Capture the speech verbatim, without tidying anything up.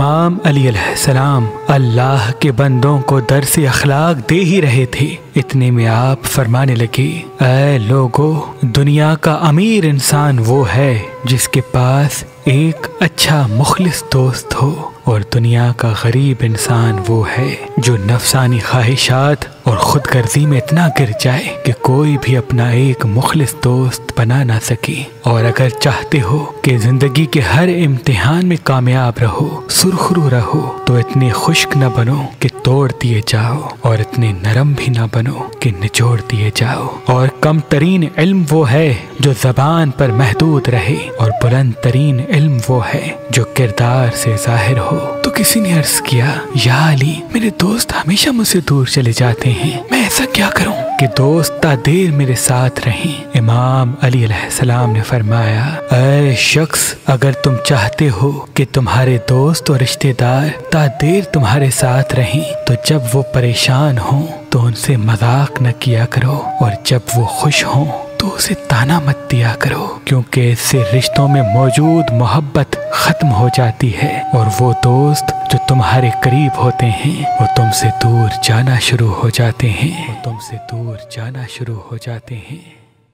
इमाम अली अलैहिस्सलाम अल्लाह के बंदों को दर्स अखलाक दे ही रहे थे। इतने में आप फरमाने लगे, ऐ लोगों, दुनिया का अमीर इंसान वो है जिसके पास एक अच्छा मुखलिस दोस्त हो, और दुनिया का गरीब इंसान वो है जो नफसानी ख्वाहिशात और खुदगर्जी में इतना गिर जाए कि कोई भी अपना एक मुखलिस दोस्त बना ना सके। और अगर चाहते हो कि जिंदगी के हर इम्तिहान में कामयाब रहो, सुरखरू रहो, तो इतने खुश्क न बनो कि तोड़ दिए जाओ, और इतने नरम भी न बनो कि निचोड़ दिए जाओ। और कम तरीन इल्म वो है जो जबान पर महदूद रहे, और बुलंद तरीन इल्म वो है जो किरदार से जाहिर हो। तो किसी ने अर्ज किया, या अली, मेरे दोस्त हमेशा मुझसे दूर चले जाते हैं, मैं ऐसा क्या करूं कि दोस्त ता देर मेरे साथ रहें? इमाम अली अलैहिस्सलाम ने फरमाया, ऐ शख्स, अगर तुम चाहते हो कि तुम्हारे दोस्त और रिश्तेदार ता देर तुम्हारे साथ रहें, तो जब वो परेशान हों तो उनसे मजाक न किया करो, और जब वो खुश हों तो उसे ताना मत दिया करो, क्योंकि इससे रिश्तों में मौजूद मोहब्बत खत्म हो जाती है, और वो दोस्त जो तुम्हारे करीब होते हैं वो तुमसे दूर जाना शुरू हो जाते हैं तुमसे दूर जाना शुरू हो जाते हैं।